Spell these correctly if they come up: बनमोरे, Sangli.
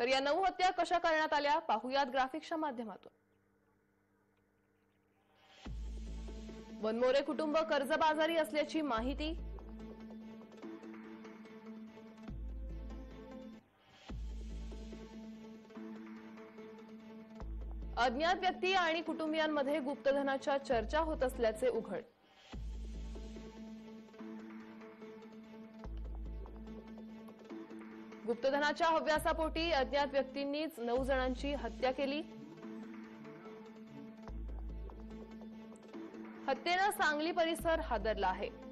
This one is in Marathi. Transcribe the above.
तर या 9 हत्या कशा करण्यात आल्या पाहूयात ग्राफिक्सच्या माध्यमातून। बनमोरे कुटुंब कर्जबाजारी असल्याची माहिती। अज्ञात व्यक्ती आणि कुटुंबियांमध्ये गुप्तधनाच्या चर्चा होत असल्याचे उघड। गुप्तधनाच्या हव्यासापोटी अज्ञात व्यक्तींनीच 9 जणांची हत्या केली। हत्येने सांगली परिसर हादरला आहे।